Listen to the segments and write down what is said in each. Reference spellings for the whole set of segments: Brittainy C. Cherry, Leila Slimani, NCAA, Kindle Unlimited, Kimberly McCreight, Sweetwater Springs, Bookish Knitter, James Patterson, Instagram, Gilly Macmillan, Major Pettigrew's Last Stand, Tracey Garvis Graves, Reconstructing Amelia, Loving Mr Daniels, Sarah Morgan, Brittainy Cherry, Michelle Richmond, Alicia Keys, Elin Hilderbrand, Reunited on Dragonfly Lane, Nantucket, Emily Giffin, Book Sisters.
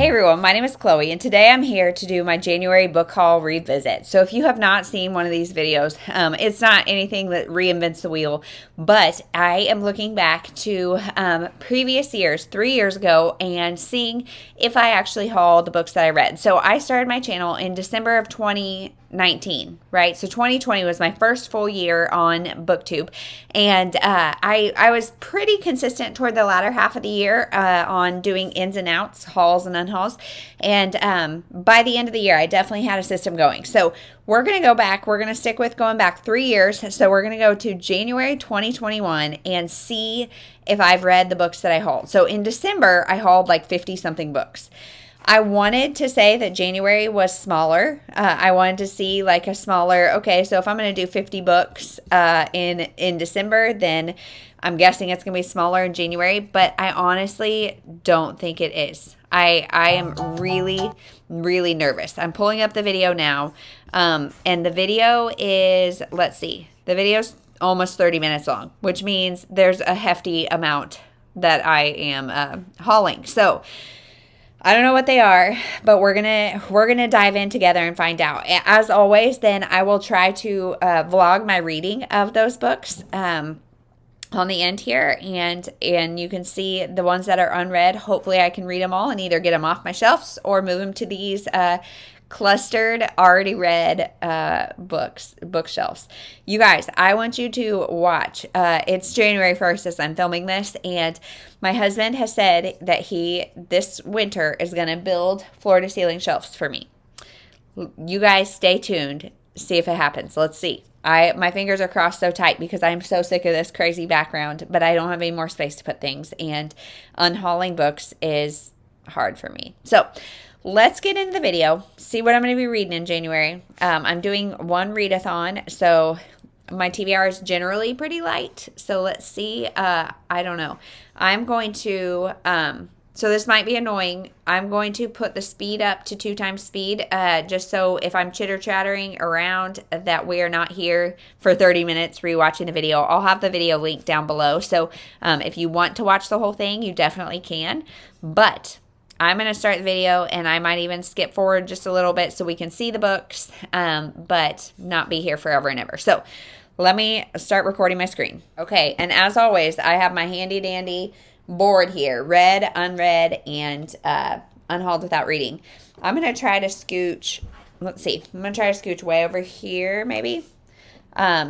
Hey everyone, my name is Chloe, and today I'm here to do my January book haul revisit. So if you have not seen one of these videos, it's not anything that reinvents the wheel, but I am looking back to previous years, 3 years ago, and seeing if I actually hauled the books that I read. So I started my channel in December of 2019, right? So 2020 was my first full year on BookTube, and I was pretty consistent toward the latter half of the year on doing ins and outs, hauls and unhauls, and by the end of the year I definitely had a system going. So we're going to go back, we're going to stick with going back 3 years, so we're going to go to January 2021 and see if I've read the books that I hauled. So in December I hauled like 50 something books. I wanted to say that January was smaller. I wanted to see like a smaller, okay, so if I'm going to do 50 books in December, then I'm guessing it's going to be smaller in January, but I honestly don't think it is. I am really, really nervous. I'm pulling up the video now, and the video is, let's see, the video's almost 30 minutes long, which means there's a hefty amount that I am hauling. So I don't know what they are, but we're gonna dive in together and find out. As always, then I will try to vlog my reading of those books on the end here, and you can see the ones that are unread. Hopefully, I can read them all and either get them off my shelves or move them to these clustered, already read bookshelves. You guys, I want you to watch. It's January 1st as I'm filming this, and my husband has said that he, this winter, is going to build floor-to-ceiling shelves for me. You guys stay tuned. See if it happens. Let's see. My fingers are crossed so tight because I'm so sick of this crazy background, but I don't have any more space to put things, and unhauling books is hard for me. So let's get into the video, see what I'm going to be reading in January. I'm doing one readathon, so my TBR is generally pretty light. So let's see. I don't know. I'm going to, so this might be annoying. I'm going to put the speed up to 2x speed, just so if I'm chitter-chattering around that we are not here for 30 minutes rewatching the video. I'll have the video link down below. So if you want to watch the whole thing, you definitely can. But I'm going to start the video, and I might even skip forward just a little bit so we can see the books, but not be here forever and ever. So let me start recording my screen. Okay, and as always, I have my handy-dandy board here, read, unread, and unhauled without reading. I'm going to try to scooch, let's see, I'm going to try to scooch way over here maybe,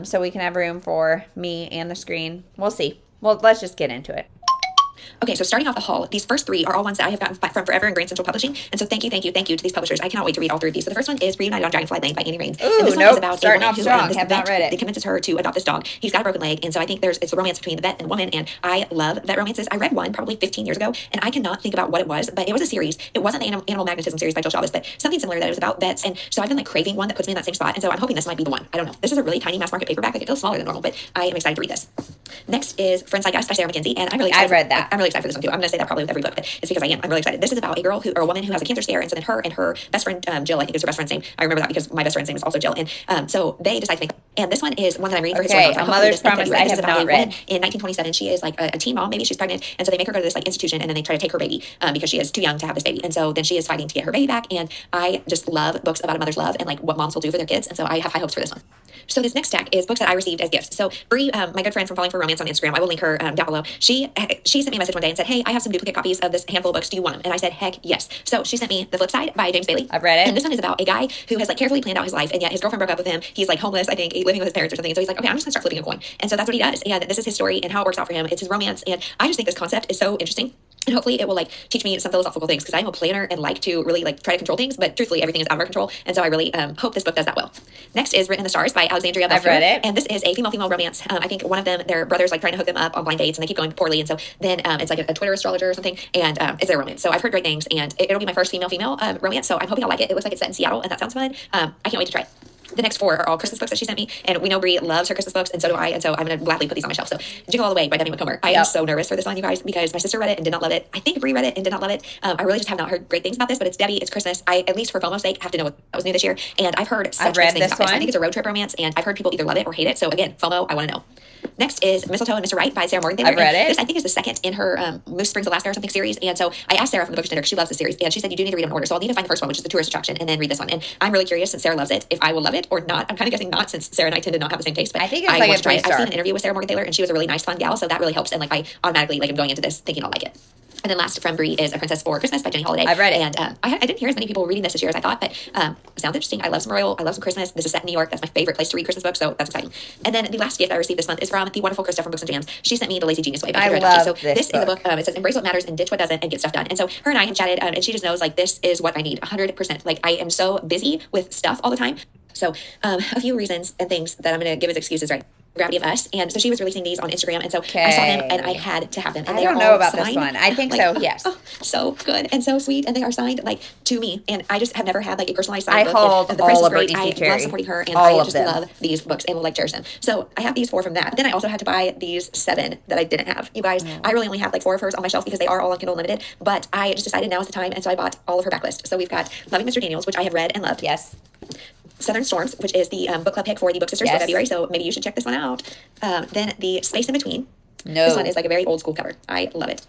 so we can have room for me and the screen. We'll see. Well, let's just get into it. Okay, so starting off the haul, these first three are all ones that I have gotten from Forever and Grand Central Publishing, and so thank you to these publishers. I cannot wait to read all three of these. So the first one is Reunited on Dragonfly Lane by Annie Rains. Ooh, and this one is about starting off strong. This vet that convinces her to adopt this dog. He's got a broken leg, and so I think it's a romance between the vet and the woman, and I love vet romances. I read one probably 15 years ago, and I cannot think about what it was, but it was a series. It wasn't the Animal Magnetism series by Jill Chavez, but something similar that it was about vets, and so I've been like craving one that puts me in that same spot, and so I'm hoping this might be the one. I don't know. This is a really tiny mass market paperback. Like, it feels smaller than normal, but I am excited to read this. Next is Friends Like Us by Sarah Mackenzie, and I've read that. I'm really excited for this one too. I'm going to say that probably with every book, but it's because I am. I'm really excited. This is about a girl or a woman who has a cancer scare, and so then her and her best friend, Jill, I think is her best friend's name. I remember that because my best friend's name is also Jill. And so they decide to make, and this one is one that I'm reading for historical fiction. A Mother's Promise. I have not read. In 1927, she is like a teen mom, maybe she's pregnant, and so they make her go to this like institution, and then they try to take her baby because she is too young to have this baby. And so then she is fighting to get her baby back, and I just love books about a mother's love and like what moms will do for their kids, and so I have high hopes for this one. So this next stack is books that I received as gifts. So Bree, my good friend from Falling for Romance on Instagram, I will link her down below. She sent me a message one day and said, "Hey, I have some duplicate copies of this handful of books. Do you want them?" And I said, "Heck yes." So she sent me The Flip Side by James Bailey. I've read it. And this one is about a guy who has like carefully planned out his life, and yet his girlfriend broke up with him. He's like homeless, I think, living with his parents or something. And so he's like, "Okay, I'm just gonna start flipping a coin." And so that's what he does. And this is his story and how it works out for him. It's his romance. And I just think this concept is so interesting. And hopefully it will like teach me some philosophical things, because I'm a planner and like to really like try to control things, but truthfully everything is out of our control. And so I really hope this book does that well. Next is Written in the Stars by Alexandria Bellefleur. I've read it. And this is a female romance. I think one of them, their brother's like trying to hook them up on blind dates, and they keep going poorly. And so then it's like a Twitter astrologer or something, and it's their romance. So I've heard great things, and it'll be my first female romance. So I'm hoping I'll like it. It looks like it's set in Seattle, and that sounds fun. I can't wait to try it. The next four are all Christmas books that she sent me, and we know Brie loves her Christmas books, and so do I, and so I'm going to gladly put these on my shelf. So Jingle All the Way by Debbie Macomber. I am so nervous for this one, you guys, because my sister read it and did not love it. I think Brie read it and did not love it. I really just have not heard great things about this, but it's Debbie, it's Christmas. I, at least for FOMO's sake, have to know what was new this year, and I've heard such great things about this. I think it's a road trip romance, and I've heard people either love it or hate it, so again, FOMO, I want to know. Next is Mistletoe and Mr. Wright by Sarah Morgan. I've read it. This, I think, is the second in her Moose Springs, Alaska or something series. And so I asked Sarah from the Book Standard, she loves the series, and she said, you do need to read them in order. So I'll need to find the first one, which is The Tourist Attraction, and then read this one. And I'm really curious, since Sarah loves it, if I will love it or not. I'm kind of guessing not, since Sarah and I tend to not have the same taste, but I think it's like a three-star. I've seen an interview with Sarah Morgan Taylor, and she was a really nice, fun gal. So that really helps. And like, I automatically, like, I'm going into this thinking I'll like it. And then last from Brie is A Princess for Christmas by Jenny Holiday. I've read it. And I didn't hear as many people reading this year as I thought, but sounds interesting. I love some royal. I love some Christmas. This is set in New York. That's my favorite place to read Christmas books, so that's exciting. And then the last gift I received this month is from the wonderful Christopher from Books and Jams. She sent me The Lazy Genius Way by Sarah Mackenzie. So this is a book. It says embrace what matters and ditch what doesn't and get stuff done. And so her and I have chatted, and she just knows, like, this is what I need 100%. Like, I am so busy with stuff all the time. So a few reasons and things that I'm going to give as excuses, right? Gravity of Us, and so she was releasing these on Instagram, and so I saw them and I had to have them. And I don't know about signed. This one. I think like, yes, so good and so sweet, and they are signed like to me, and I just have never had like a personalized signed book. Hold the all of great. I love supporting her, and I just love these books and will like cherish them. So I have these four from that. But then I also had to buy these 7 that I didn't have. You guys, I really only have like 4 of hers on my shelf because they are all on Kindle Unlimited. But I just decided now is the time, and so I bought all of her backlist. So we've got Loving Mr. Daniels, which I have read and loved. Yes. Southern Storms, which is the book club pick for the Book Sisters for February, so maybe you should check this one out. Then The Space in Between. No. This one is like a very old school cover. I love it.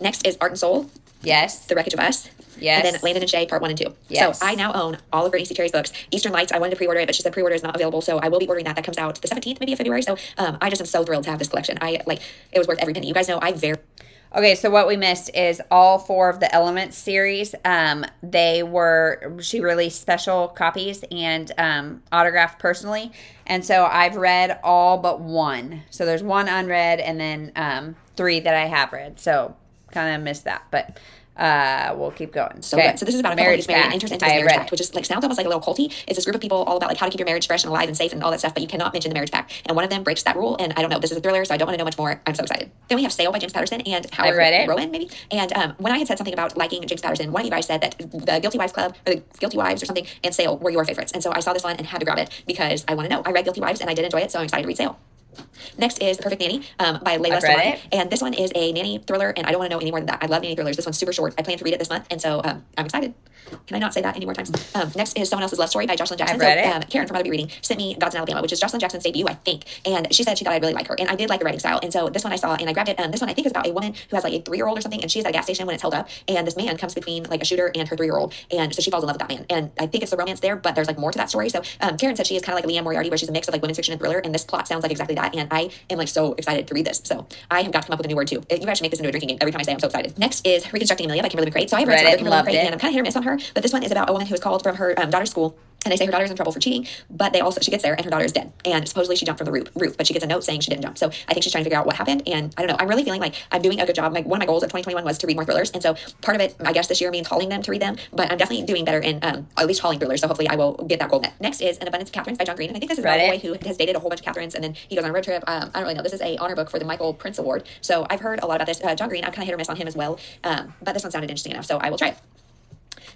Next is Art and Soul. Yes. The Wreckage of Us. Yes. And then Landon and Shay, Part 1 and 2. Yes. So I now own all of Brittainy Cherry's books. Eastern Lights, I wanted to pre-order it, but she said pre-order is not available, so I will be ordering that. That comes out the 17th, maybe, of February. So I just am so thrilled to have this collection. I like it was worth every penny. You guys know I very... Okay, so what we missed is all 4 of the Elements series. They were, she released special copies and autographed personally. And so I've read all but 1. So there's 1 unread and then 3 that I have read. So kind of missed that, but... we'll keep going. So good. So this is about a couple who's married and enters into this marriage pact, which is like sounds almost like a little culty. It's this group of people all about like how to keep your marriage fresh and alive and safe and all that stuff, but you cannot mention the marriage pact. And one of them breaks that rule, and I don't know. This is a thriller, so I don't want to know much more. I'm so excited. Then we have Sail by James Patterson and Howard Rowan, maybe. And when I had said something about liking James Patterson, one of you guys said that the Guilty Wives Club or the Guilty Wives or something and Sail were your favorites. And so I saw this one and had to grab it because I want to know. I read Guilty Wives and I did enjoy it, so I'm excited to read Sail. Next is The Perfect Nanny by Leila Slimani, and this one is a nanny thriller, and I don't want to know any more than that. I love nanny thrillers. This one's super short. I plan to read it this month, and so I'm excited. Can I not say that any more times? Next is Someone Else's Love Story by Jocelyn Jackson. Karen from How to Be Reading sent me Gods in Alabama, which is Jocelyn Jackson's debut, I think, and she said she thought I'd really like her, and I did like the writing style, and so this one I saw and I grabbed it. This one I think is about a woman who has like a 3-year-old or something, and she's at a gas station when it's held up, and this man comes between like a shooter and her 3-year-old, and so she falls in love with that man, and I think it's the romance there, but there's like more to that story. So Karen said she is kind of like a Leanne Moriarty, where she's a mix of like women's fiction and thriller, and this plot sounds like exactly that, and I am like so excited to read this. So I have got to come up with a new word too. You guys should make this into a drinking game every time I say I'm so excited. Next is Reconstructing Amelia by Kimberly McCreight. So I read it and loved it, and I'm kind of hit or miss on her, but this one is about a woman who is called from her daughter's school, and they say her daughter's in trouble for cheating, but they also she gets there and her daughter is dead, and supposedly she jumped from the roof, but she gets a note saying she didn't jump. So I think she's trying to figure out what happened, and I don't know. I'm really feeling like I'm doing a good job. Like one of my goals of 2021 was to read more thrillers, and so part of it I guess this year means hauling them to read them, but I'm definitely doing better in at least hauling thrillers, so hopefully I will get that goal met. Next is An Abundance of Catherines by John Green, and I think this is about a boy who has dated a whole bunch of Catherines and then he goes on a road trip. I don't really know. This is a honor book for the Michael Prince Award, so I've heard a lot about this. John Green, I'm kind of hit or miss on him as well, but this one sounded interesting enough, so I will try it.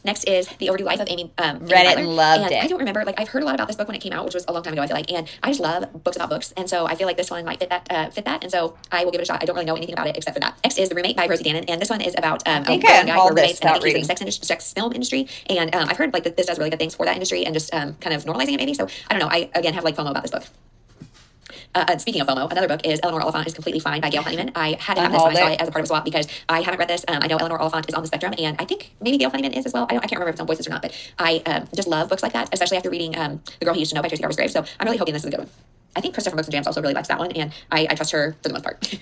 Next is The Overdue Life of Amy read it and loved it. I don't remember, like I've heard a lot about this book when it came out, which was a long time ago, I feel like, and I just love books about books, and so I feel like this one might fit that, and so I will give it a shot. I don't really know anything about it except for that. Next is The Roommate by Rosie Danan, and this one is about a guy who roommates, and I think he's in the sex film industry, and I've heard like that this does really good things for that industry and just kind of normalizing it maybe, so I don't know. I again have like FOMO about this book. Speaking of FOMO, another book is Eleanor Oliphant is Completely Fine by Gail Honeyman. I had to have this when I saw it as a part of a swap because I haven't read this. I know Eleanor Oliphant is on the spectrum, and I think maybe Gail Honeyman is as well. I can't remember if it's on Book Sisters or not, but I just love books like that, especially after reading The Girl He Used to Know by Tracey Garvis Graves. So I'm really hoping this is a good one. I think Christopher from Books and Jams also really likes that one, and I trust her for the most part.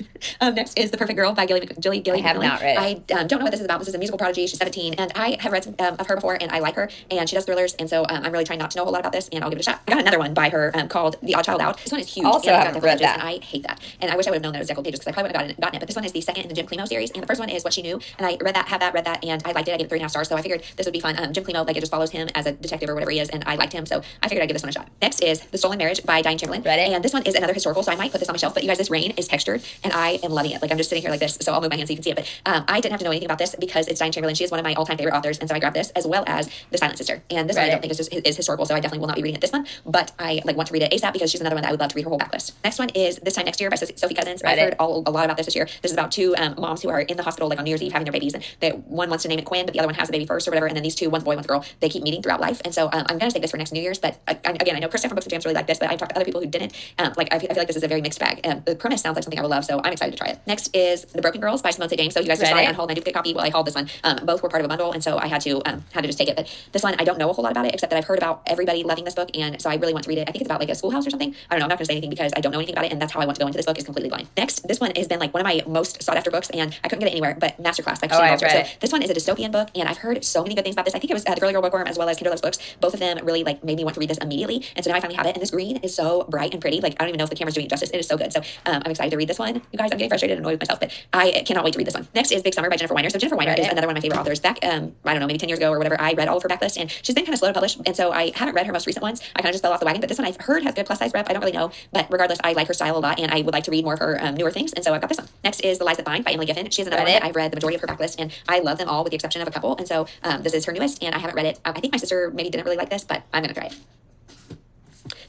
Next is The Perfect Girl by Gilly Macmillan. I don't know what this is about. This is a musical prodigy. She's 17, and I have read some of her before, and I like her, and she does thrillers, and so I'm really trying not to know a whole lot about this, and I'll give it a shot. I got another one by her called The Odd Child Out. This one is huge. Also haven't read that. And I hate that, and I wish I would have known that it was deckled pages because I probably would have gotten it, but this one is the second in the Jim Climo series, and the first one is What She Knew, and I read that, and I liked it. I gave it 3.5 stars, so I figured this would be fun. Jim Climo, like it just follows him as a detective or whatever he is, and I liked him, so I figured I'd give this one a shot. Next is The Stolen Marriage by Diane Chamberlain. read it. And this one is another historical, so I might put this on my shelf. But you guys, this rain is textured, and I am loving it. Like, I'm just sitting here like this, so I'll move my hand so you can see it. But I didn't have to know anything about this because it's Diane Chamberlain. She is one of my all-time favorite authors, and so I grabbed this as well as The Silent Sister. And this one I don't think is historical, so I definitely will not be reading it this month. But I like want to read it ASAP because she's another one that I would love to read her whole backlist. Next one is This Time Next Year by Sophie Cousens. I've heard a lot about this year. This is about two moms who are in the hospital like on New Year's Eve having their babies, and one wants to name it Quinn, but the other one has a baby first or whatever. And then these two, one's boy, one's girl, they keep meeting throughout life. And so I'm gonna save this for next New Year's. But again, I know Christopher from Books and Jams really liked this, but I've talked to other people who didn't. I feel like this is a very mixed bag. The premise sounds like something I would love, so I'm excited to try it. Next is The Broken Girls by Simone St. James. So you guys just saw it on hold, and I did get a copy. Well, I hauled this one. Both were part of a bundle, and so I had to just take it. But this one, I don't know a whole lot about it except that I've heard about everybody loving this book, and so I really want to read it. I think it's about like a schoolhouse or something. I don't know. I'm not gonna say anything because I don't know anything about it, and that's how I want to go into this book, is completely blind. Next, this one has been like one of my most sought after books, and I couldn't get it anywhere. But Masterclass by Christine Walter. So this one is a dystopian book, and I've heard so many good things about this. I think it was The Girly Girl Bookworm as well as Kindle Loves Books. Both of them really like made me want to read this immediately, and so now I finally have it. And this green is so bright and pretty. Like, I don't even know if the camera's doing it justice. It is so good. So I'm excited to read this one. You guys, I'm getting frustrated and annoyed with myself, but I cannot wait to read this one. Next is Big Summer by Jennifer Weiner. So Jennifer Weiner is another one of my favorite authors. Back I don't know, maybe 10 years ago or whatever, I read all of her backlist, and she's been kind of slow to publish, and so I haven't read her most recent ones. I kind of just fell off the wagon, but this one I've heard has good plus size rep. I don't really know, but regardless, I like her style a lot, and I would like to read more of her newer things, and so I've got this one. Next is The Lies That Bind by Emily Giffin. She's another one that I've read the majority of her backlist, and I love them all with the exception of a couple, and so this is her newest, and I haven't read it. I think my sister maybe didn't really like this, but I'm gonna try it.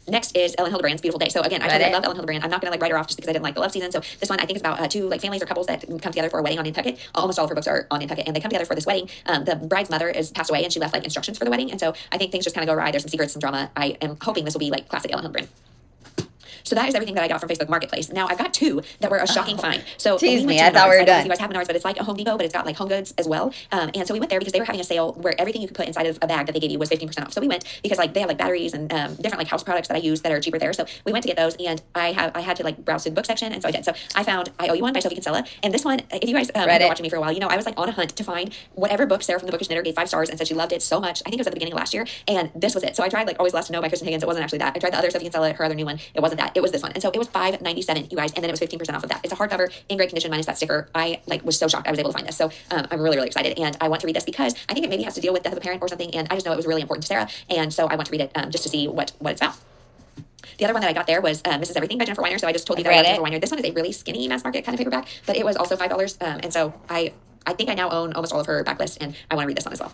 Next is Elin Hilderbrand's Beautiful Day. So again, I love Elin Hilderbrand. I'm not gonna like write her off just because I didn't like the love season. So this one I think is about two like families or couples that come together for a wedding on Nantucket. Almost all of her books are on Nantucket, and they come together for this wedding. The bride's mother is passed away, and she left like instructions for the wedding. And so I think things just kind of go awry. There's some secrets, some drama. I am hoping this will be like classic Elin Hilderbrand. So that is everything that I got from Facebook Marketplace. Now I've got two that were a shocking find. So I thought we were done. You guys haven't ours, but it's like a Home Depot, but it's got like home goods as well. And so we went there because they were having a sale where everything you could put inside of a bag that they gave you was 15% off. So we went because like they have like batteries and different like house products that I use that are cheaper there. So we went to get those, and I had to like browse through the book section, and so I did. So I found I Owe You One by Sophie Kinsella, and this one, if you guys have been watching me for a while, you know I was like on a hunt to find whatever book Sarah from the Bookish Knitter gave 5 stars and said she loved it so much. I think it was at the beginning of last year, and this was it. So I tried like Always Last to Know by Kristen Higgins. It wasn't actually that. I tried the other Sophie Kinsella, her other new one. It wasn't that. It was this one. And so it was $5.97, you guys, and then it was 15% off of that. It's a hardcover in great condition minus that sticker. I like was so shocked I was able to find this. So I'm really, really excited, and I want to read this because I think it maybe has to deal with death of a parent or something, and I just know it was really important to Sarah, and so I want to read it just to see what it's about. The other one that I got there was Mrs. Everything by Jennifer Weiner. So I just told you that I read Jennifer Weiner. This one is a really skinny mass market kind of paperback, but it was also $5, and so I think I now own almost all of her backlist, and I want to read this one as well.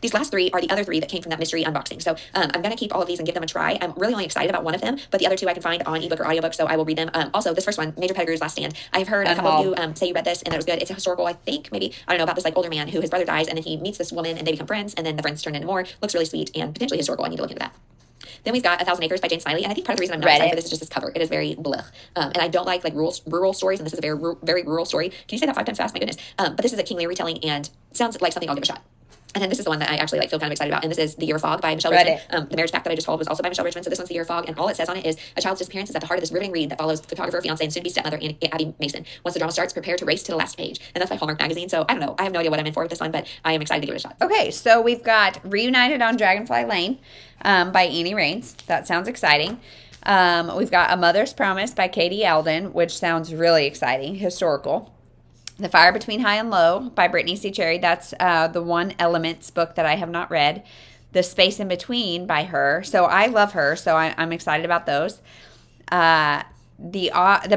These last three are the other three that came from that mystery unboxing. So I'm going to keep all of these and give them a try. I'm really only excited about one of them, but the other two I can find on ebook or audiobook, so I will read them. Also, this first one, Major Pettigrew's Last Stand. I've heard a couple of you say you read this and that it was good. It's a historical, I think, maybe, I don't know, about this like older man who his brother dies, and then he meets this woman, and they become friends, and then the friends turn into more. Looks really sweet and potentially historical. I need to look into that. Then we've got A Thousand Acres by Jane Smiley, and I think part of the reason I'm not excited for this is just this cover. It is very blech, and I don't like rural stories, and this is a very rural story. Can you say that 5 times fast? My goodness. But this is a King Lear retelling, and sounds like something I'll give a shot. And then this is the one that I actually like feel kind of excited about, and this is The Year of Fog by Michelle Richmond. The Marriage Pact that I just told was also by Michelle Richmond, so this one's The Year of Fog, and all it says on it is a child's disappearance is at the heart of this riveting read that follows photographer, fiancé, and soon-to-be stepmother Abby Mason. Once the drama starts, prepare to race to the last page. And that's by Hallmark Magazine, so I don't know. I have no idea what I'm in for with this one, but I am excited to give it a shot. Okay, so we've got Reunited on Dragonfly Lane by Annie Rains. That sounds exciting. We've got A Mother's Promise by K.D. Alden, which sounds really exciting, historical. The Fire Between High and Low by Brittainy Cherry. That's the one Elements book that I have not read. The Space in Between by her. So I love her, so I'm excited about those. The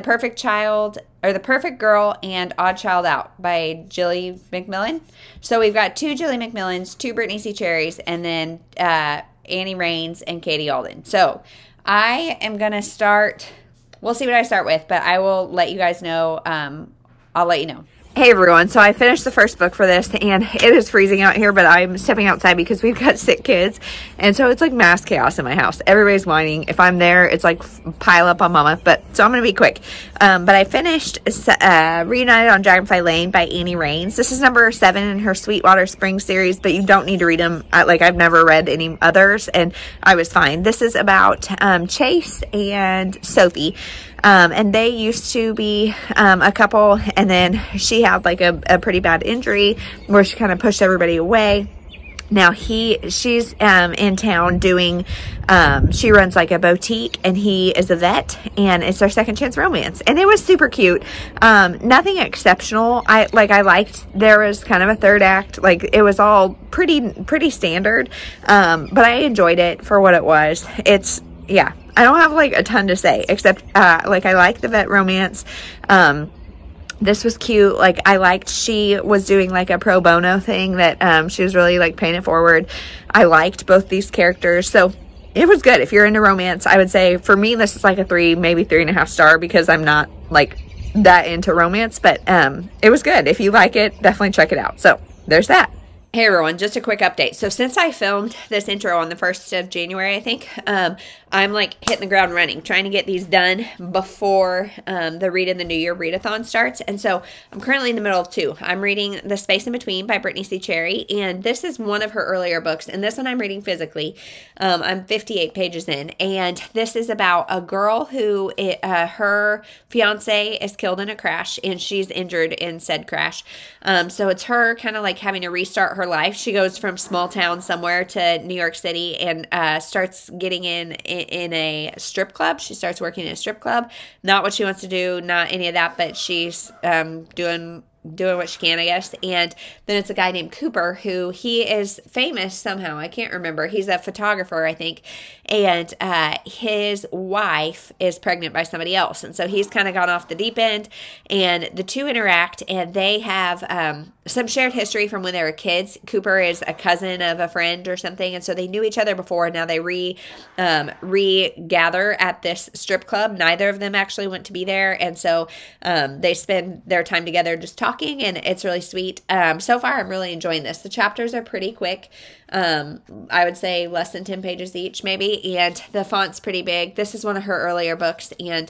Perfect Child, or The Perfect Girl and Odd Child Out by Gilly Macmillan. So we've got 2 Gilly Macmillans, 2 Brittainy Cherries, and then Annie Rains and K.D. Alden. So I am going to start, we'll see what I start with, but I will let you guys know. I'll let you know. Hey everyone, so I finished the first book for this, and it is freezing out here, but I'm stepping outside because we've got sick kids, and so it's like mass chaos in my house. Everybody's whining. If I'm there, it's like pile up on mama, but so I'm gonna be quick. But I finished Reunited on Dragonfly Lane by Annie Rains. This is number 7 in her Sweetwater Springs series, but you don't need to read them. I've never read any others, and I was fine. This is about Chase and Sophie. And they used to be a couple, and then she had like a pretty bad injury where she kind of pushed everybody away. Now she's in town doing, she runs like a boutique, and he is a vet, and it's their second chance romance, and it was super cute. Nothing exceptional. I liked, there was kind of a third act, like it was all pretty standard, but I enjoyed it for what it was. It's yeah, I don't have like a ton to say except like I like the vet romance. This was cute. Like I liked she was doing like a pro bono thing that she was really like paying it forward. I liked both these characters. So it was good. If you're into romance, I would say for me this is like a 3, maybe 3.5 star because I'm not like that into romance, but it was good. If you like it, definitely check it out. So there's that. Hey everyone, just a quick update. So since I filmed this intro on the 1st of January, I think, I'm like hitting the ground running, trying to get these done before the Read in the New Year readathon starts. And so I'm currently in the middle of 2. I'm reading The Space in Between by Brittainy Cherry, and this is one of her earlier books. And this one I'm reading physically. I'm 58 pages in, and this is about a girl who her fiance is killed in a crash, and she's injured in said crash. So it's her kind of like having to restart her life. She goes from small town somewhere to New York City and starts getting in a strip club. She starts working in a strip club. Not what she wants to do, not any of that, but she's doing what she can, I guess. And then it's a guy named Cooper who he is famous somehow. I can't remember. He's a photographer, I think. And his wife is pregnant by somebody else. And so he's kind of gone off the deep end, and the two interact, and they have some shared history from when they were kids. Cooper is a cousin of a friend or something. And so they knew each other before. And now they regather at this strip club. Neither of them actually went to be there. And so they spend their time together just talking, and it's really sweet. So far, I'm really enjoying this. The chapters are pretty quick. I would say less than 10 pages each maybe, and the font's pretty big. This is one of her earlier books, and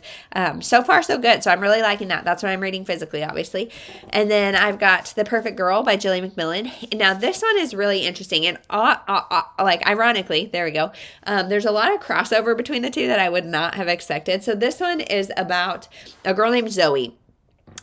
so far so good. So I'm really liking that. That's what I'm reading physically, obviously. And then I've got The Perfect Girl by Gilly Macmillan. Now this one is really interesting, and like ironically, there we go, there's a lot of crossover between the two that I would not have expected. So this one is about a girl named Zoe.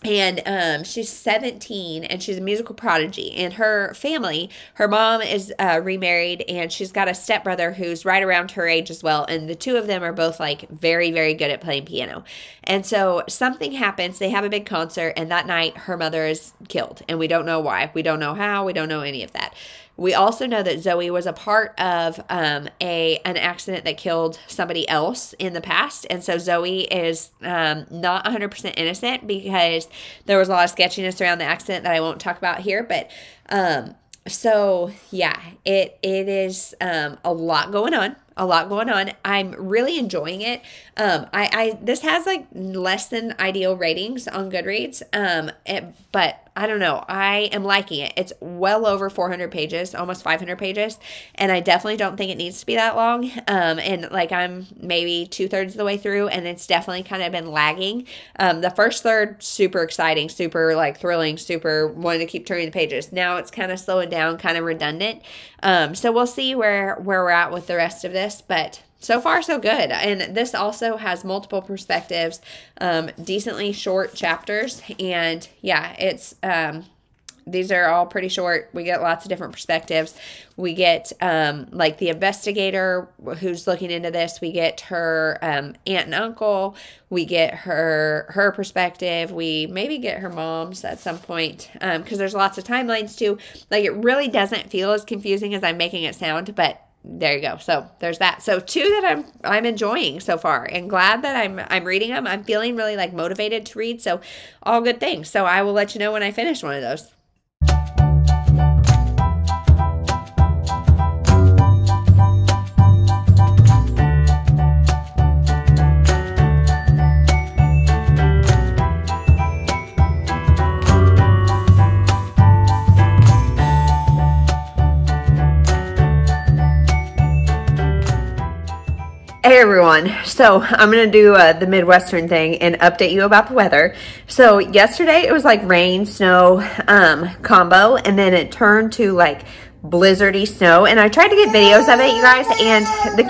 And she's 17, and she's a musical prodigy. And her family, her mom is remarried, and she's got a stepbrother who's right around her age as well. And the two of them are both like very, very good at playing piano. And so something happens. They have a big concert, and that night her mother is killed. And we don't know why. We don't know how. We don't know any of that. We also know that Zoe was a part of an accident that killed somebody else in the past. And so Zoe is not 100% innocent because there was a lot of sketchiness around the accident that I won't talk about here. But so, yeah, it is a lot going on. A lot going on. I'm really enjoying it. This has like less than ideal ratings on Goodreads, but I don't know. I am liking it. It's well over 400 pages, almost 500 pages, and I definitely don't think it needs to be that long. And like I'm maybe 2/3 of the way through, and it's definitely kind of been lagging. The first third, super exciting, super like thrilling, super wanting to keep turning the pages. Now it's kind of slowing down, kind of redundant. So we'll see where we're at with the rest of this. But so far so good. And this also has multiple perspectives, decently short chapters, and yeah, it's these are all pretty short. We get lots of different perspectives. We get like the investigator who's looking into this. We get her aunt and uncle. We get her perspective. We maybe get her mom's at some point because there's lots of timelines too. Like it really doesn't feel as confusing as I'm making it sound, but there you go. So there's that. So 2 that I'm enjoying so far, and glad that I'm reading them. I'm feeling really like motivated to read. So all good things. So I will let you know when I finish one of those. Hey everyone, so I'm going to do the Midwestern thing and update you about the weather. So yesterday it was like rain, snow combo, and then it turned to like blizzardy snow, and I tried to get videos of it, you guys, and the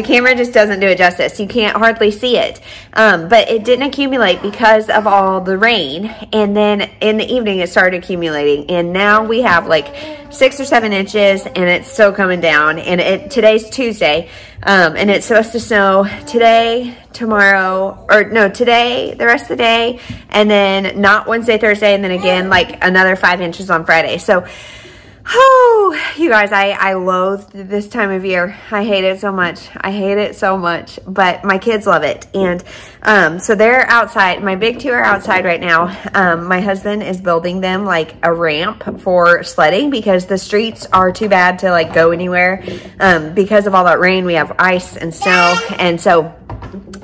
camera just doesn't do it justice. You can't hardly see it, but it didn't accumulate because of all the rain, and then in the evening it started accumulating, and now we have like 6 or 7 inches, and it's still coming down. And today's Tuesday, and it's supposed to snow today, tomorrow, or no, today, the rest of the day, and then not Wednesday, Thursday, and then again like another 5 inches on Friday. So Oh, you guys, I loathe this time of year. I hate it so much. I hate it so much, but my kids love it. And so they're outside. My big two are outside right now. My husband is building them like a ramp for sledding because the streets are too bad to like go anywhere. Because of all that rain, we have ice and snow. And so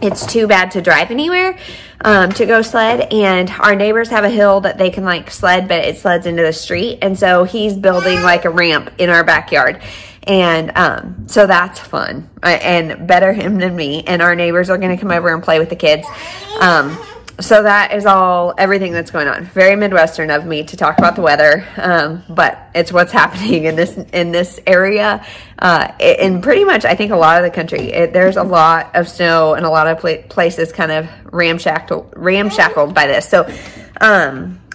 it's too bad to drive anywhere to go sled, and our neighbors have a hill that they can like sled, but it sleds into the street. And so he's building like a ramp in our backyard, and so that's fun, and better him than me. And our neighbors are going to come over and play with the kids. So that is everything that's going on. Very Midwestern of me to talk about the weather, but it's what's happening in this area, in pretty much, I think, a lot of the country. There's a lot of snow and a lot of places kind of ramshackled by this. So,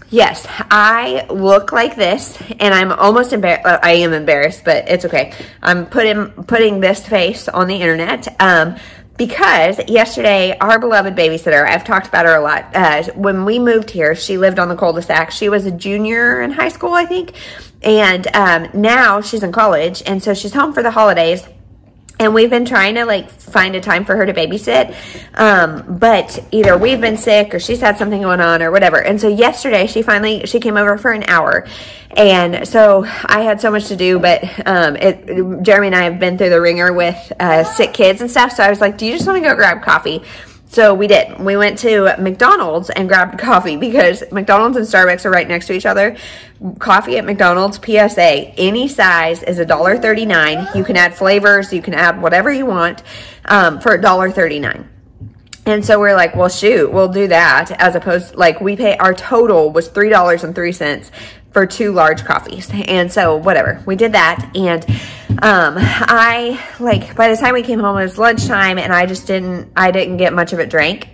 yes, I look like this, and I'm almost embarrassed. I am embarrassed, but it's okay. I'm putting this face on the internet. Because yesterday, our beloved babysitter, I've talked about her a lot. When we moved here, she lived on the cul-de-sac. She was a junior in high school, I think. And now she's in college. And so she's home for the holidays. And we've been trying to like find a time for her to babysit. But either we've been sick or she's had something going on or whatever. And so yesterday she came over for an hour. And so I had so much to do, but Jeremy and I have been through the ringer with sick kids and stuff. So I was like, do you just want to go grab coffee? So we did. We went to McDonald's and grabbed coffee because McDonald's and Starbucks are right next to each other. Coffee at McDonald's, PSA, any size is $1.39. You can add flavors. You can add whatever you want for $1.39. And so we're like, well, shoot, we'll do that, as opposed, like, our total was $3.03 for two large coffees. And so whatever, we did that. And I, like, by the time we came home, it was lunchtime, and I just didn't get much of it drank.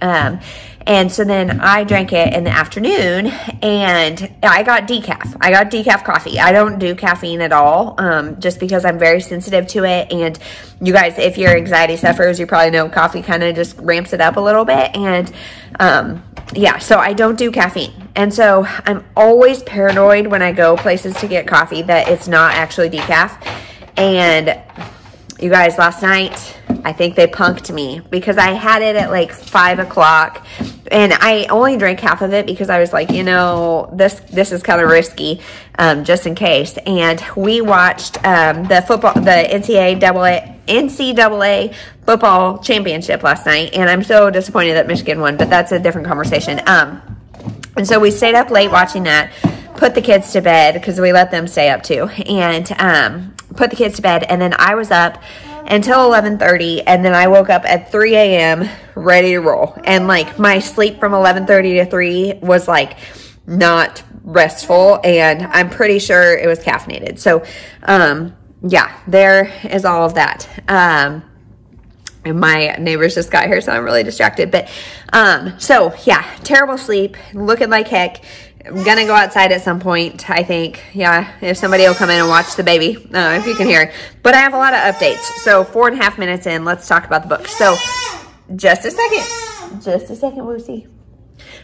And so then I drank it in the afternoon, and I got decaf. I got decaf coffee. I don't do caffeine at all, just because I'm very sensitive to it. And you guys, if you're anxiety sufferers, you probably know coffee kind of just ramps it up a little bit. And yeah, so I don't do caffeine. And so I'm always paranoid when I go places to get coffee that it's not actually decaf. And you guys, last night, I think they punked me because I had it at like 5 o'clock, and I only drank half of it because I was like, you know, this is kind of risky, just in case. And we watched the NCAA football championship last night, and I'm so disappointed that Michigan won, but that's a different conversation. And so we stayed up late watching that, put the kids to bed because we let them stay up too, and put the kids to bed, and then I was up until 11:30, and then I woke up at 3 a.m. ready to roll. And like my sleep from 11:30 to 3 was like not restful, and I'm pretty sure it was caffeinated. So yeah, there is all of that. And my neighbors just got here, so I'm really distracted. But so yeah, terrible sleep, looking like heck. I'm gonna go outside at some point, I think. Yeah, if somebody will come in and watch the baby, if you can hear. But I have a lot of updates. So 4.5 minutes in, let's talk about the book. So just a second, Lucy.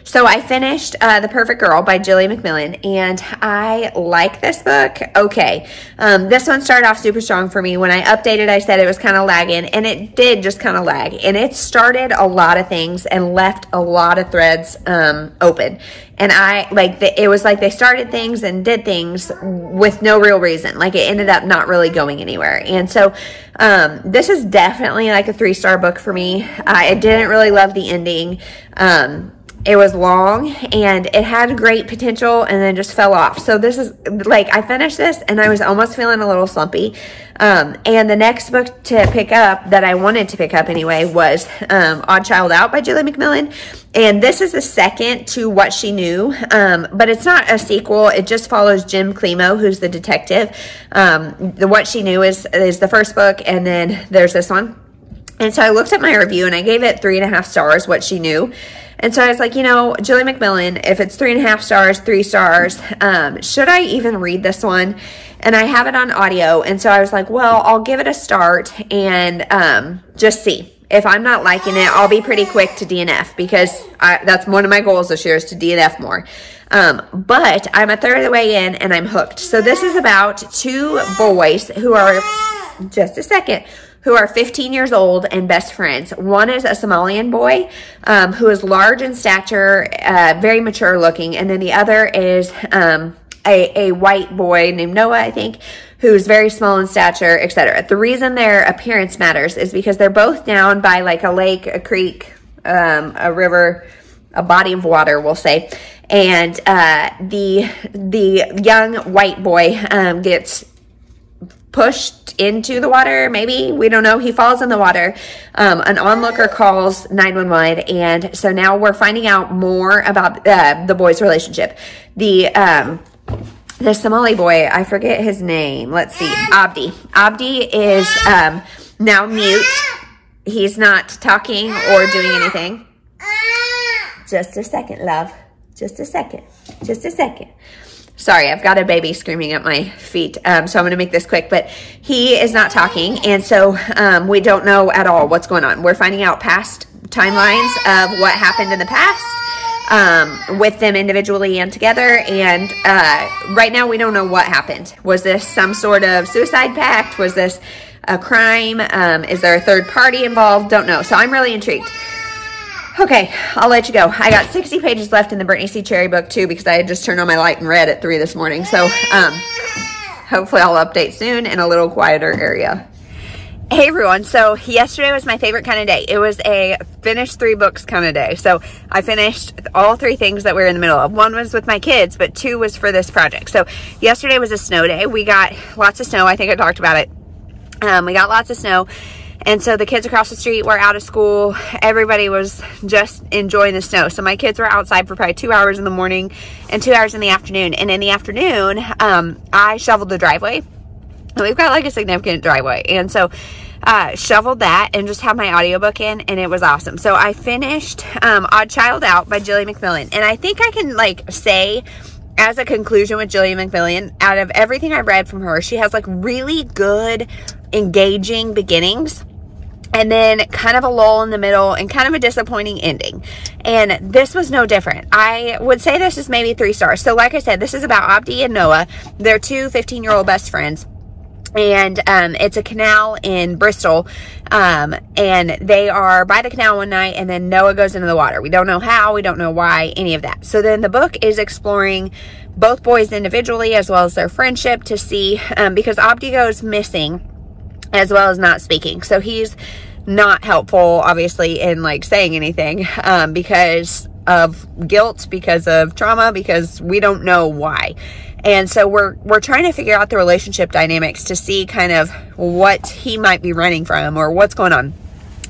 So I finished The Perfect Girl by Gilly Macmillan, and I like this book. Okay. This one started off super strong for me. When I updated, I said it was kind of lagging, and it did just kind of lag. And it started a lot of things and left a lot of threads open. And I, like, it was like they started things and did things with no real reason. Like, it ended up not really going anywhere. And so this is definitely like a 3-star book for me. I didn't really love the ending. It was long, and it had great potential, and then just fell off. So this is, like, I finished this, and I was almost feeling a little slumpy. And the next book to pick up, that I wanted to pick up anyway, was Odd Child Out by Gilly Macmillan. And this is the second to What She Knew, but it's not a sequel. It just follows Jim Climo, who's the detective. The What She Knew is the first book, and then there's this one. And so I looked at my review, and I gave it 3.5 stars, What She Knew. And so I was like, you know, Gilly Macmillan, if it's 3.5 stars, 3 stars, should I even read this one? And I have it on audio. And so I was like, well, I'll give it a start and just see. if I'm not liking it, I'll be pretty quick to DNF, because that's one of my goals this year, is to DNF more. But I'm a third of the way in and I'm hooked. So this is about two boys who are, just a second, who are 15 years old and best friends. One is a Somalian boy who is large in stature, very mature looking. And then the other is a white boy named Noah, I think, who's very small in stature, etc. The reason their appearance matters is because they're both down by like a lake, a creek, a river, a body of water, we'll say. And the young white boy gets pushed into the water, maybe, we don't know. He falls in the water. An onlooker calls 911, and so now we're finding out more about the boys' relationship. The Somali boy, I forget his name. Let's see, Abdi. Abdi is now mute. He's not talking or doing anything. Just a second, love. Just a second. Just a second. Sorry, I've got a baby screaming at my feet, so I'm going to make this quick. But he is not talking, and so we don't know at all what's going on. We're finding out past timelines of what happened in the past with them individually and together. And right now we don't know what happened. Was this some sort of suicide pact? Was this a crime? Is there a third party involved? Don't know. So I'm really intrigued. Okay, I'll let you go. I got 60 pages left in the Brittainy C. Cherry book, too, because I had just turned on my light and read at 3 this morning. So hopefully I'll update soon in a little quieter area. Hey, everyone. So yesterday was my favorite kind of day. It was a finish 3 books kind of day. So I finished all 3 things that we were in the middle of. One was with my kids, but 2 was for this project. So yesterday was a snow day. We got lots of snow. I think I talked about it. We got lots of snow. And so the kids across the street were out of school. Everybody was just enjoying the snow. So my kids were outside for probably 2 hours in the morning and 2 hours in the afternoon. And in the afternoon, I shoveled the driveway. We've got like a significant driveway. And so shoveled that and just had my audiobook in, and it was awesome. So I finished Odd Child Out by Gilly Macmillan. And I think I can like say, as a conclusion with Gilly Macmillan, out of everything I've read from her, she has like really good, engaging beginnings, and then kind of a lull in the middle and kind of a disappointing ending. And this was no different. I would say this is maybe 3 stars. So like I said, this is about Abdi and Noah. They're two 15-year-old best friends. And it's a canal in Bristol, and they are by the canal one night, and then Noah goes into the water. We don't know how, we don't know why, any of that. So then the book is exploring both boys individually as well as their friendship to see, because Abdi goes missing as well as not speaking. So he's not helpful, obviously, in like saying anything because of guilt, because of trauma, because we don't know why. And so we're trying to figure out the relationship dynamics to see kind of what he might be running from or what's going on.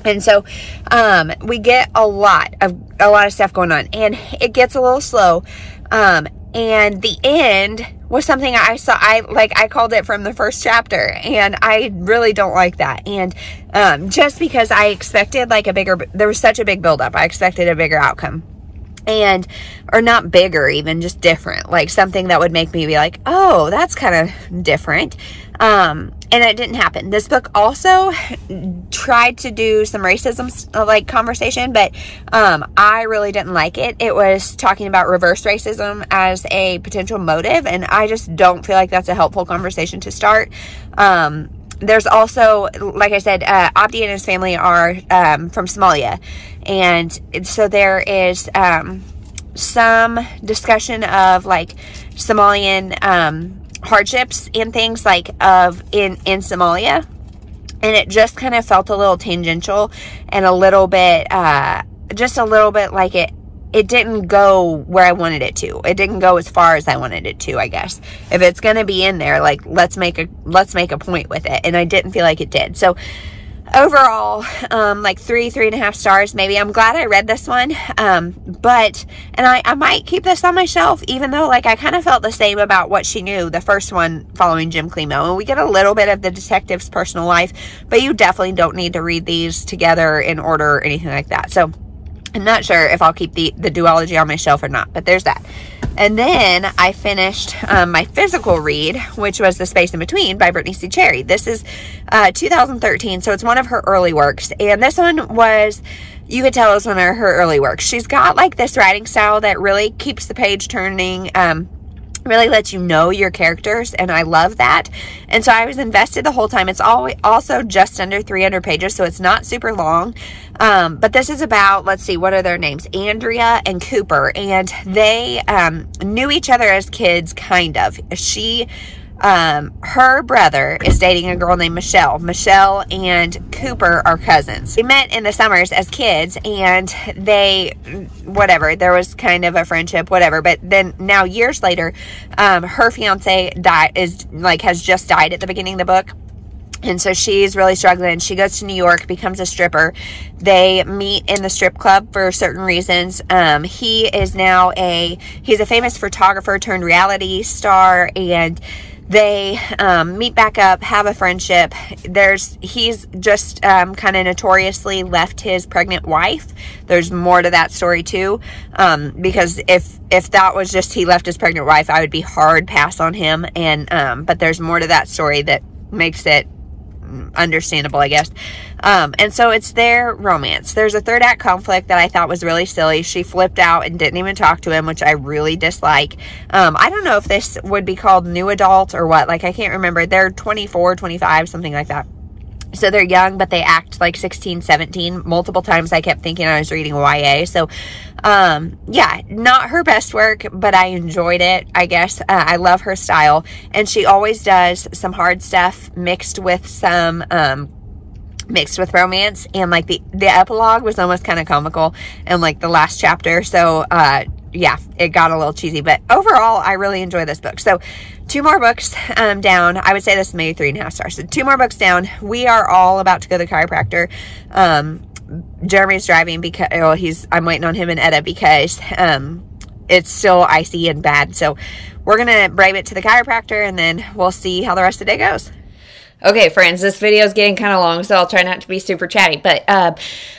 And so we get a lot of stuff going on, and it gets a little slow. And the end was something I saw. I called it from the first chapter, and I really don't like that. And just because I expected like there was such a big buildup, I expected a bigger outcome. And, or not bigger even, just different, like something that would make me be like, oh, that's kind of different. And it didn't happen. This book also tried to do some racism like conversation, but I really didn't like it. It was talking about reverse racism as a potential motive, and I just don't feel like that's a helpful conversation to start. There's also, like I said, Abdi and his family are from Somalia. And so there is some discussion of like Somalian hardships and things like in Somalia. And it just kind of felt a little tangential and a little bit, just a little bit like it didn't go where I wanted it to. It didn't go as far as I wanted it to, I guess. If it's going to be in there, like let's make a point with it. And I didn't feel like it did. So overall, like 3.5 stars, maybe. I'm glad I read this one. But I might keep this on my shelf, even though like I kind of felt the same about What She Knew, the first one following Jim Climo. And we get a little bit of the detective's personal life, but you definitely don't need to read these together in order or anything like that. So I'm not sure if I'll keep the duology on my shelf or not, but there's that. And then I finished my physical read, which was The Space in Between by Brittainy C. Cherry. This is 2013, so it's one of her early works. And this one was, you could tell it was one of her early works. She's got like this writing style that really keeps the page turning, really lets you know your characters, and I love that. And so I was invested the whole time. It's also just under 300 pages, so it's not super long. But this is about, let's see, what are their names? Andrea and Cooper. And they knew each other as kids, kind of. Her brother is dating a girl named Michelle. Michelle and Cooper are cousins. They met in the summers as kids, and they, whatever, there was kind of a friendship, whatever. But then now years later, her fiance has just died at the beginning of the book. And so she's really struggling. She goes to New York, becomes a stripper. They meet in the strip club for certain reasons. He is now he's a famous photographer turned reality star, and they meet back up, have a friendship. He's just kind of notoriously left his pregnant wife. There's more to that story too, because if that was just he left his pregnant wife, I would be hard pass on him. And but there's more to that story that makes it understandable, I guess. And so it's their romance. There's a third act conflict that I thought was really silly. She flipped out and didn't even talk to him, which I really dislike. I don't know if this would be called new adult or what. Like, I can't remember. They're 24, 25, something like that. So they're young, but they act like 16, 17. Multiple times I kept thinking I was reading YA. So, yeah, not her best work, but I enjoyed it, I guess. I love her style. And she always does some hard stuff mixed with romance. And like the epilogue was almost kind of comical, and like the last chapter. So, yeah, it got a little cheesy, but overall, I really enjoy this book. So 2 more books down. I would say this is maybe 3.5 stars. So 2 more books down. We are all about to go to the chiropractor. Jeremy's driving because, well, I'm waiting on him and Etta because it's still icy and bad. So we're going to brave it to the chiropractor, and then we'll see how the rest of the day goes. Okay, friends, this video is getting kind of long, so I'll try not to be super chatty, but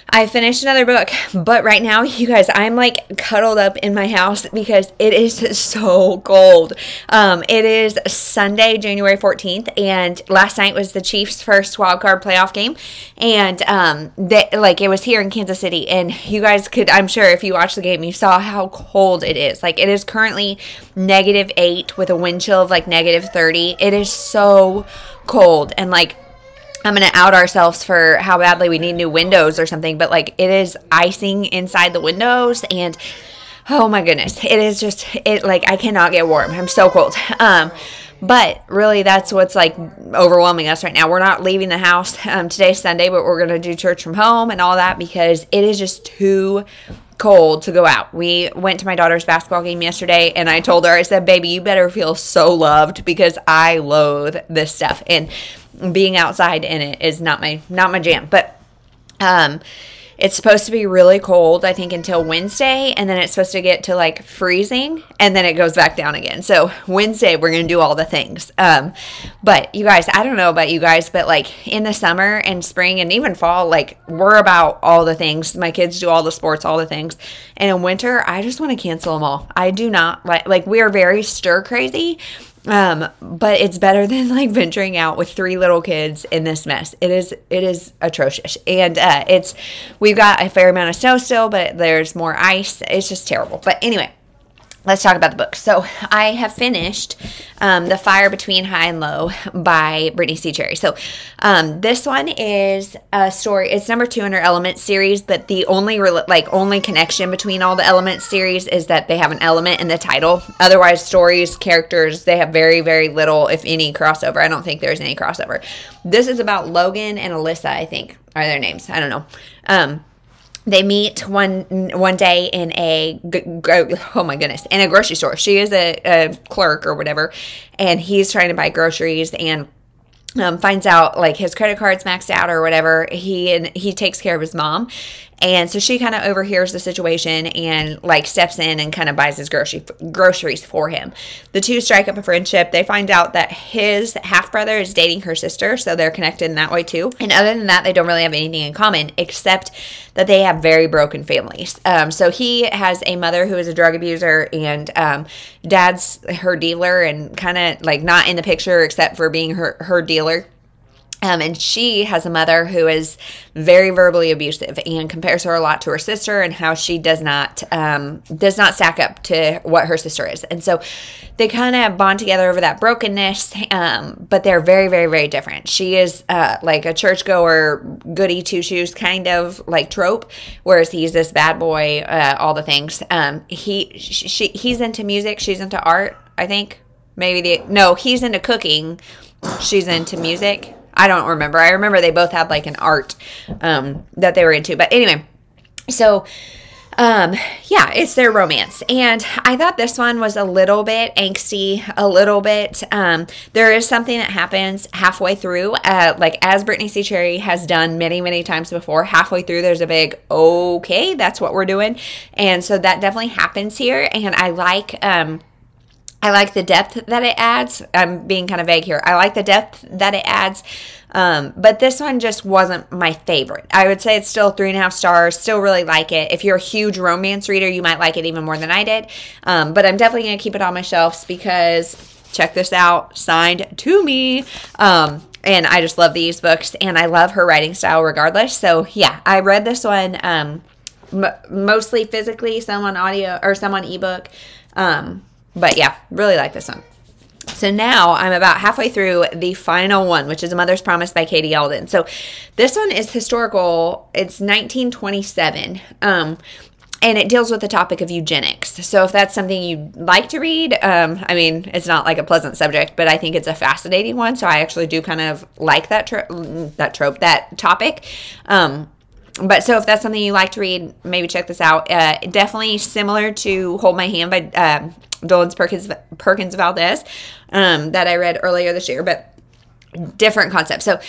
I finished another book. But right now, you guys, I'm like cuddled up in my house because it is so cold. It is Sunday, January 14th, and last night was the Chiefs' first wildcard playoff game, and it was here in Kansas City, and you guys could, I'm sure if you watched the game, you saw how cold it is. Like, it is currently -8 with a wind chill of like -30. It is so cold, and like, I'm gonna out ourselves for how badly we need new windows or something, but like, it is icing inside the windows, and oh my goodness, it is just, it like, I cannot get warm. I'm so cold. But really, that's what's like overwhelming us right now. We're not leaving the house. Today's Sunday, but we're gonna do church from home and all that because it is just too cold to go out. We went to my daughter's basketball game yesterday, and I told her, I said, baby, you better feel so loved because I loathe this stuff, and being outside in it is not my jam. But it's supposed to be really cold, I think, until Wednesday, and then it's supposed to get to like freezing, and then it goes back down again. So Wednesday, we're going to do all the things. But you guys, I don't know about you guys, but like in the summer and spring and even fall, like we're about all the things. My kids do all the sports, all the things. And in winter, I just want to cancel them all. I do not like we are very stir crazy. But it's better than like venturing out with 3 little kids in this mess. It is atrocious. And, we've got a fair amount of snow still, but there's more ice. It's just terrible. But anyway, let's talk about the book. So I have finished The Fire Between High and Low by Brittainy C. Cherry. So this one is a story. It's number 2 in her Elements series, but the only connection between all the Elements series is that they have an element in the title. Otherwise, stories, characters, they have very, very little, if any, crossover. I don't think there's any crossover. This is about Logan and Alyssa, I think, are their names. I don't know. They meet one day in a grocery store. She is a clerk or whatever, and he's trying to buy groceries and finds out like his credit card's maxed out or whatever. He takes care of his mom, And so she kind of overhears the situation and like steps in and kind of buys his groceries for him. The two strike up a friendship. They find out that his half-brother is dating her sister, so they're connected in that way too. And other than that, they don't really have anything in common except that they have very broken families. So he has a mother who is a drug abuser, and dad's her dealer and kind of like not in the picture except for being her dealer. And she has a mother who is very verbally abusive and compares her a lot to her sister and how she does not stack up to what her sister is. And so they kind of bond together over that brokenness, but they're very, very, very different. She is like a churchgoer, goody two-shoes kind of like trope, whereas he's this bad boy, all the things. He's into music. She's into art, I think. He's into cooking. She's into music. I don't remember. I remember they both had like an art that they were into. But anyway, so yeah, it's their romance. And I thought this one was a little bit angsty, a little bit. There is something that happens halfway through, like as Brittainy Cherry has done many, many times before. Halfway through, there's a big, okay, that's what we're doing. And so that definitely happens here. And I like the depth that it adds. I'm being kind of vague here. I like the depth that it adds, but this one just wasn't my favorite. I would say it's still 3.5 stars, still really like it. If you're a huge romance reader, you might like it even more than I did, but I'm definitely going to keep it on my shelves because, check this out, signed to me. And I just love these books, and I love her writing style regardless. So, yeah, I read this one mostly physically, some on audio or some on ebook. But yeah, really like this one. So now I'm about halfway through the final one, which is A Mother's Promise by K.D. Alden. So this one is historical. It's 1927, and it deals with the topic of eugenics. So if that's something you'd like to read, I mean, it's not like a pleasant subject, but I think it's a fascinating one. So I actually do kind of like that trope, that topic. But so if that's something you like to read, maybe check this out. Definitely similar to Hold My Hand by Dolan Perkins Valdez that I read earlier this year, but different concept. So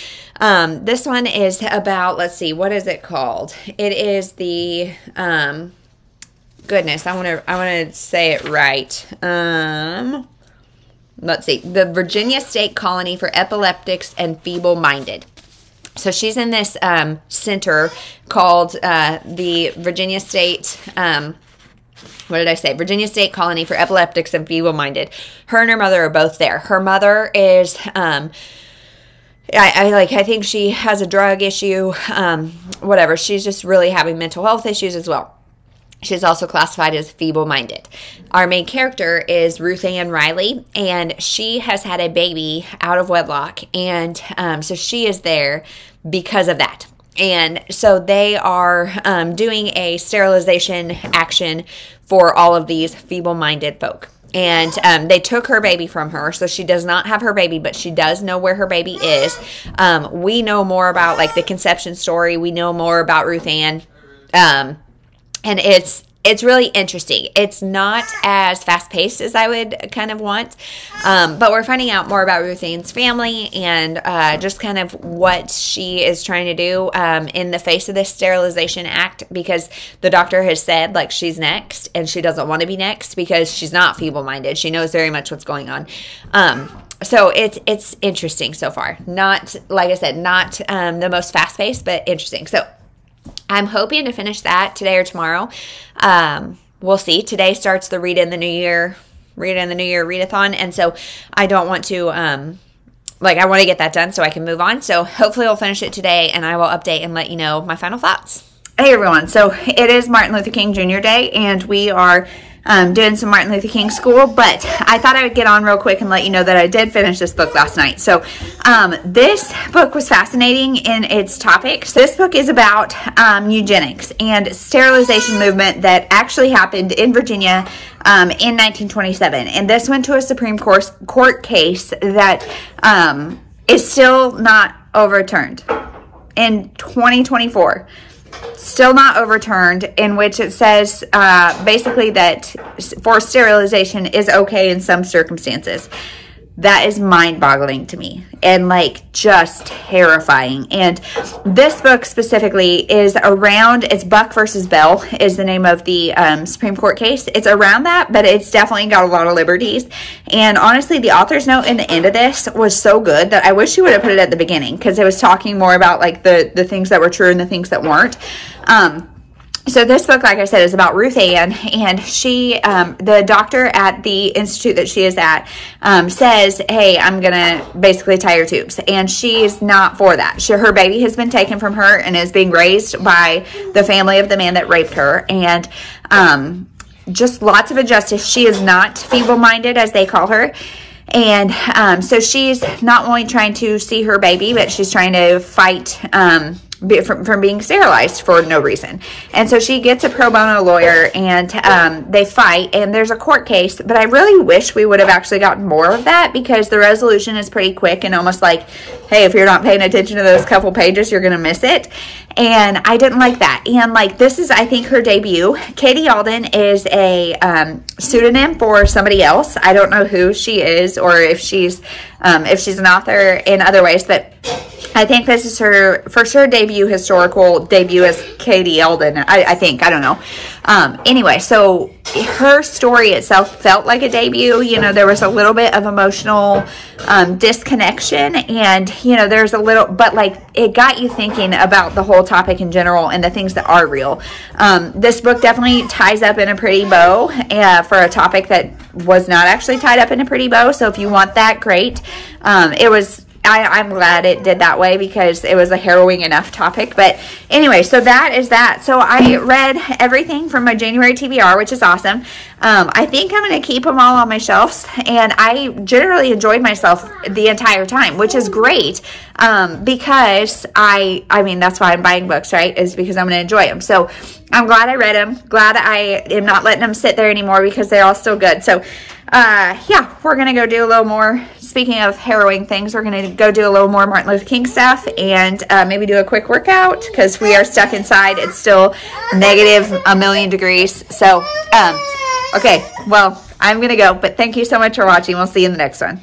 this one is about, let's see, what is it called? It is the, goodness, I want to say it right. Let's see, the Virginia State Colony for Epileptics and Feeble-Minded. So she's in this center called the Virginia State, Virginia State Colony for Epileptics and Feeble-Minded. Her and her mother are both there. Her mother is, I think she has a drug issue, whatever. She's just really having mental health issues as well. She's also classified as feeble-minded. Our main character is Ruth Ann Riley, and she has had a baby out of wedlock, and so she is there because of that. And so they are doing a sterilization action for all of these feeble-minded folk. And they took her baby from her, so she does not have her baby, but she does know where her baby is. We know more about, like, the conception story. We know more about Ruth Ann. And it's really interesting. It's not as fast-paced as I would kind of want, but we're finding out more about Ruth Ann's family and just kind of what she is trying to do in the face of this sterilization act, because the doctor has said, like, she's next, and she doesn't want to be next because she's not feeble-minded. She knows very much what's going on. So it's interesting so far. Not, like I said, not the most fast-paced, but interesting. So I'm hoping to finish that today or tomorrow. We'll see. Today starts the Read in the New Year readathon, and so I don't want to, I want to get that done so I can move on. So hopefully we'll finish it today, and I will update and let you know my final thoughts. Hey, everyone. So it is Martin Luther King Jr. Day, and we are doing some Martin Luther King school, but I thought I would get on real quick and let you know that I did finish this book last night. So this book was fascinating in its topics. This book is about eugenics and sterilization movement that actually happened in Virginia in 1927, and this went to a Supreme Court case that is still not overturned in 2024. Still not overturned, in which it says basically that forced sterilization is okay in some circumstances. That is mind-boggling to me and, like, just terrifying. And this book specifically is around, it's Buck versus Bell is the name of the Supreme Court case. It's around that, but it's definitely got a lot of liberties. And honestly, the author's note in the end of this was so good that I wish she would have put it at the beginning, because it was talking more about, like, the things that were true and the things that weren't. So this book, like I said, is about Ruth Ann, and she, the doctor at the institute that she is at, says, hey, I'm going to basically tie your tubes, and she's not for that. Her baby has been taken from her and is being raised by the family of the man that raped her, and just lots of injustice. She is not feeble-minded, as they call her. And so she's not only trying to see her baby, but she's trying to fight from being sterilized for no reason. And so she gets a pro bono lawyer, and they fight, and there's a court case. But I really wish we would have actually gotten more of that, because the resolution is pretty quick and almost like, hey, if you're not paying attention to those couple pages, you're going to miss it. And I didn't like that. And, like, this is, I think, her debut. K.D. Alden is a pseudonym for somebody else. I don't know who she is, or if she's an author in other ways, but I think this is her, for sure, historical debut as K.D. Alden, I think. I don't know. Anyway, so her story itself felt like a debut. You know, there was a little bit of emotional disconnection, and, you know, there's a little, but, like, it got you thinking about the whole topic in general and the things that are real. This book definitely ties up in a pretty bow for a topic that was not actually tied up in a pretty bow. So if you want that, great. It was, I'm glad it did that way, because it was a harrowing enough topic. But anyway, so that is that. So I read everything from my January TBR, which is awesome. I think I'm going to keep them all on my shelves, and I generally enjoyed myself the entire time, which is great, because I mean, that's why I'm buying books, right, is because I'm going to enjoy them. So I'm glad I read them. Glad I am not letting them sit there anymore, because they're all still good. So yeah, we're going to go do a little more. Speaking of harrowing things, we're going to go do a little more Martin Luther King stuff, and maybe do a quick workout, because we are stuck inside. It's still -1,000,000 degrees. So, okay, well, I'm going to go, but thank you so much for watching. We'll see you in the next one.